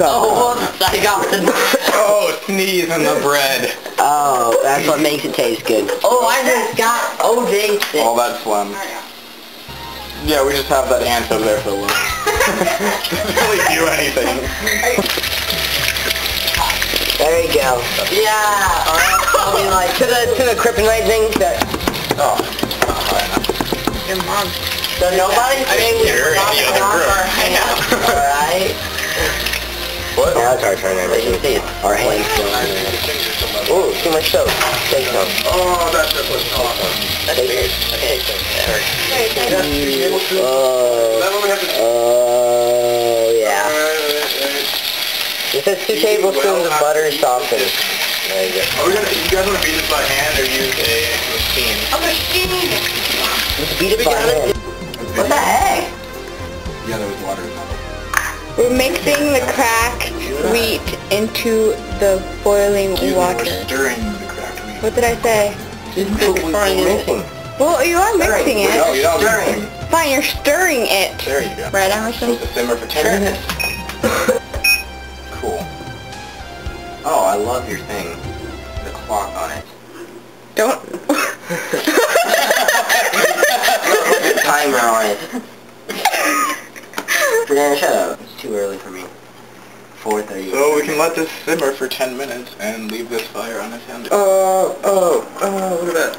cup. Oh, I got the... Oh, sneeze on the bread. Oh, that's what makes it taste good. Oh, I just got OJ sick. Oh, that's Slim. Yeah, we just have that ant over there for a while. Doesn't really do anything. There you go. Yeah. Or else I'll be like to the kryptonite thing. That. Oh. Your mom. So nobody saying we forgot to knock our hands. All right. What? Now it's our turn. Everybody can see it. Our hands. Ooh, too much soap. Take some. Oh, that's just what's awesome. That's weird. Okay. Yeah. It says 2 tablespoons of butter softened. There you go. Are we gonna, you guys want to beat it by hand or use a machine? A machine! Let's beat it by hand. What the heck? Yeah, there was water in that. We're mixing the cracked wheat into the boiling water. We're stirring the cracked wheat. What did I say? Well, you are mixing it. No, you're not stirring. Fine, you're stirring it. There you go. Right, Emerson? Supposed to simmer for 10 minutes. Cool. Oh, I love your thing. The clock on it. Don't... Put the timer on it. Brianna, shut up. It's too early for me. 4:30. So we can let this simmer for 10 minutes and leave this fire unattended. Oh, look at that.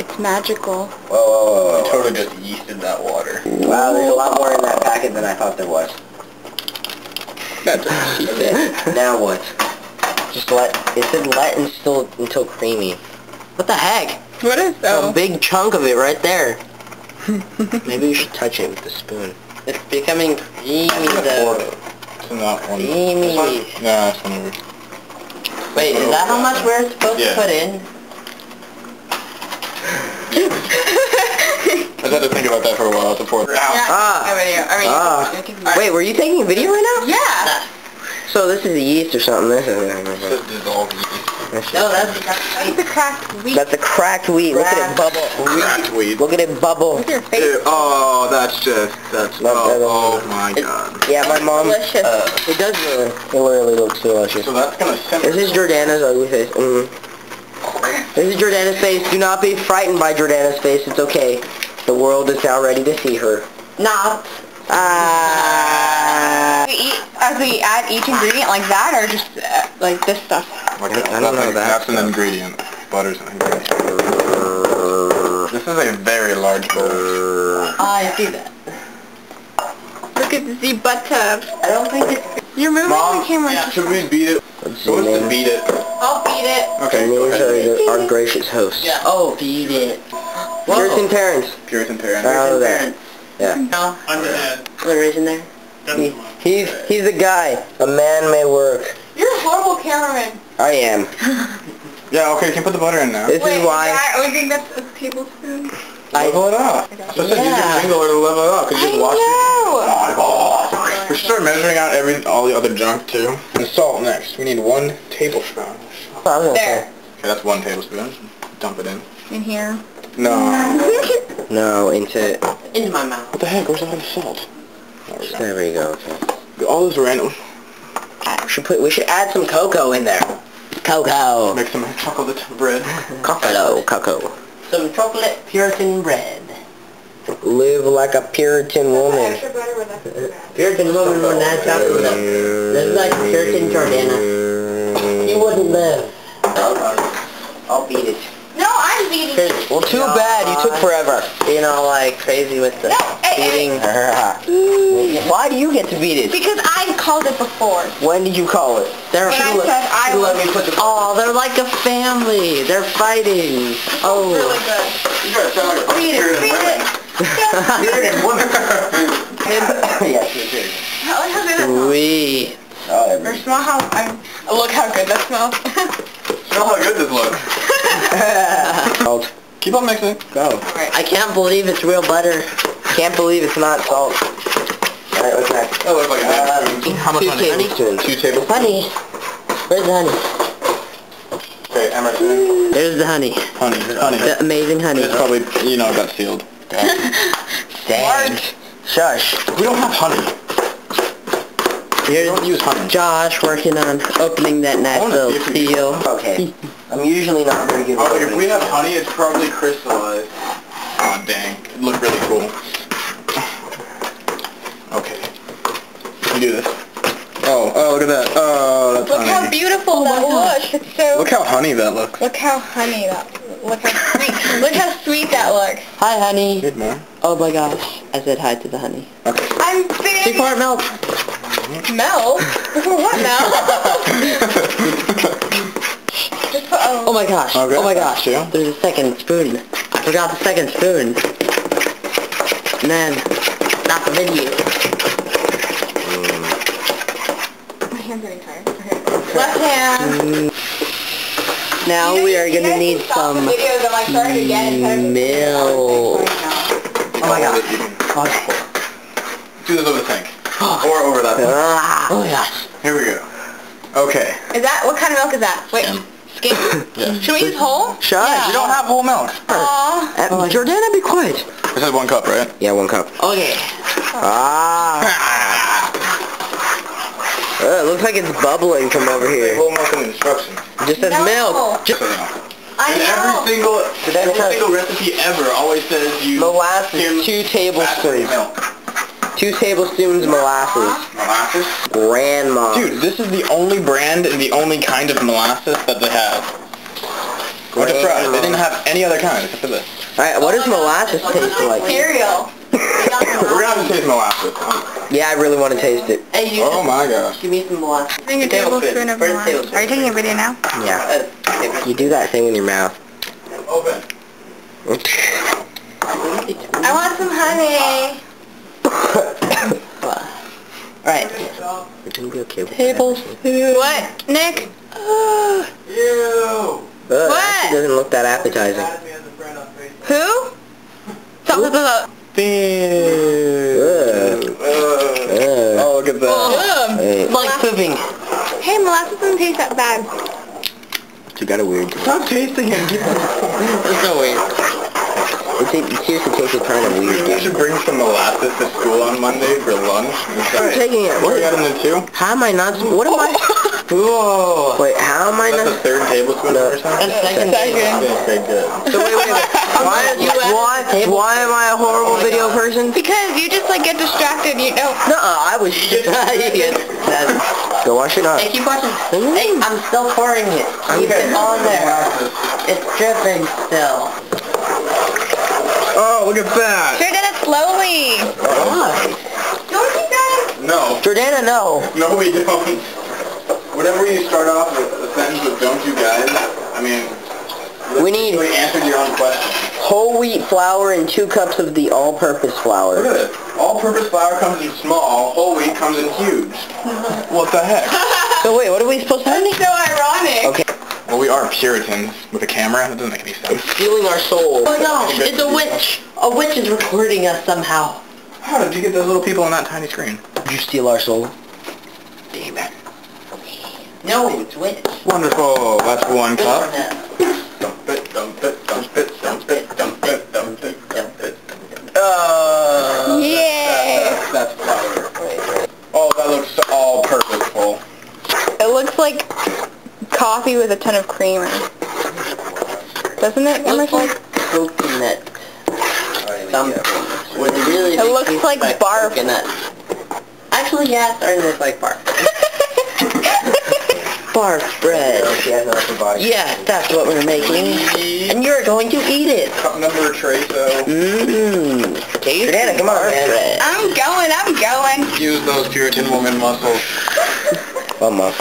It's magical. Whoa. I totally just yeasted that water. Wow, there's a lot more in that packet than I thought there was. That's what she said. Now what? Just let... It said let until creamy. What the heck? What is that? A big chunk of it right there. Maybe we should touch it with the spoon. It's becoming creamy though. It's not one. Creamy. Nah, it's one of it. Wait, is that how much we're supposed to put in? I had to think about that for a while. It's a poor... Wait, were you taking a video right now? Yeah. So this is yeast or something. This is dissolved yeast. No, that's the cracked wheat. That's the cracked wheat. Look at it bubble. Cracked wheat. Look at it bubble. Look at your face. Oh, that's just, oh my god. Yeah, my mom. Delicious. It does really. It literally looks delicious. So that's gonna simmer. This is Jordana's ugly face. This is Jordana's face. Do not be frightened by Jordana's face. It's okay. The world is now ready to see her. Not. As we add each ingredient like that, or just like this stuff? I don't know that. That's an ingredient. Butter's an ingredient. This is a very large bowl. I see that. Look at the butter. I don't think it's... You're moving the camera. Yeah. Should we beat it? Let's beat it. I'll beat it. Okay, go ahead. Our gracious host. Yeah. Oh, beat it. Whoa. Puritan parents. Puritan parents. Out of there. Yeah. No. I'm the dad. What is in there? He's a guy. A man may work. You're a horrible cameraman. I am. Yeah. Okay. You can put the butter in now. Wait, is why. I think that's a tablespoon. Level it up. So said you can mingle it to level it up. Cause you just watch it. Oh. We should start measuring out all the other junk too. And salt next. We need 1 tablespoon. There. Okay, that's 1 tablespoon. Dump it in. In here. No. No, into... Into my mouth. What the heck? Where's all the salt? There we go. Okay. All this random... We should add some cocoa in there. Cocoa. Make some chocolate bread. Cocoa. Some chocolate Puritan bread. Live like a Puritan woman. Puritan woman would not chocolate. Live like Puritan Jordana. You wouldn't live. I'll beat it. No, I'm beating it. Well, too bad. You took forever. You know, like, crazy with the beating. Why do you get to beat it? Because I called it before. When did you call it? Oh, they're like a family. They're fighting. Oh. Really good. Beat it. Smell how look how good that smells. Smell how good this looks. Keep on mixing. Go. Right. I can't believe it's real butter. Can't believe it's not salt. Alright, what's next? That looks like how much honey? 2 tablespoons. Honey. Where's the honey? Okay, Emerson. There's the honey. Honey. The amazing honey. It's probably, you know, it got sealed. Dang. Shush. We don't have honey. You don't use honey. Josh working on opening that nice little seal. Okay. I'm usually not very good at opening. If we have honey, it's probably crystallized. Oh, dang. It looked really cool. Okay. You do this. Oh, look at that. Oh, that's honey. Look how beautiful that looks. It's so... Look how honey that looks. Look how honey that looks. Look how sweet. Look how sweet that looks. Hi, honey. Good morning. Oh my gosh. I said hi to the honey. Okay. I'm big. Big part milk. Mel? What Mel? Oh my gosh. Okay. Oh my gosh. Yeah. There's a second spoon. I forgot the second spoon. And then, not the video. My hand's getting tired. Okay. Left hand. Now we are going to need some milk. Oh my gosh. Do this over the sink. Or over that one. Oh my gosh. Here we go. Okay. Is that, what kind of milk is that? Wait. Skim? Yeah. Should we use whole? Sure. Yeah. You don't have whole milk. Aww. Jordana, be quiet. This is 1 cup, right? Yeah, 1 cup. Okay. It looks like it's bubbling from over here. Whole milk in the instructions. It just says milk. Just I know. Every single recipe ever always says you... Molasses, 2 tablespoons. Milk. 2 tablespoons molasses. Molasses? Grandma. Dude, this is the only brand and the only kind of molasses that they have. What a surprise. They didn't have any other kind except for this. Alright, what does molasses taste like? Cereal. We're gonna have to taste molasses. Yeah, I really want to taste it. Hey, oh my gosh. Give me some molasses. I'm taking a tablespoon of molasses. Are you taking a video now? Yeah. You do that thing in your mouth. Open. I want some honey. Alright. We're gonna be okay with that. Tablespoon. What? Nick? Ew. What? That actually doesn't look that appetizing. Who? Stop. Oh, look at that. It's like pooping. Hey, molasses doesn't taste that bad. You got a weird. Stop tasting it. There's no way. It seriously tastes kind of weird. We should bring some molasses to school on Monday for lunch. I'm taking it. What? You got in there too? How am I not? What am I? Whoa! Wait, how am I not? That's the 3rd tablespoon or something. Second. Okay, good. So wait. Why am I a horrible video person? Because you just like get distracted. You know. I was distracted. Go wash it up. Hey, keep watching. Hey, I'm still pouring it. Keep it on there. It's dripping still. Oh, look at that! Jordana, slowly! Why? Don't you guys? No. Jordana, no. No, we don't. Whatever you start off with, the sentence with don't you guys, I mean... We need... We answered your own question. Whole wheat flour and 2 cups of the all-purpose flour. Look at this. All-purpose flour comes in small, whole wheat comes in huge. What the heck? So wait, what are we supposed to do? That's so ironic! Okay. Well, we are Puritans with a camera. That doesn't make any sense. It's stealing our soul. Oh my gosh, it's a witch. A witch is recording us somehow. How did you get those little people on that tiny screen? Did you steal our soul? Damn it. No, it's witch. Wonderful. That's 1 cup. Dump it, dump it, dump it, dump it, dump it, dump it, dump it, dump it. Yeah. That's flour. Oh, that looks all purposeful. It looks like... coffee with a ton of creamer. Doesn't it, Emerson? It looks like coconut. Something. Really it looks like barf. Coconut. Actually, yeah, starting to look like barf. Barf bread. Yes, that's what we're making. And you're going to eat it. Cup number tray, so. Mmm. Jordana, come on, man. I'm going. Use those Puritan woman muscles. What muscles?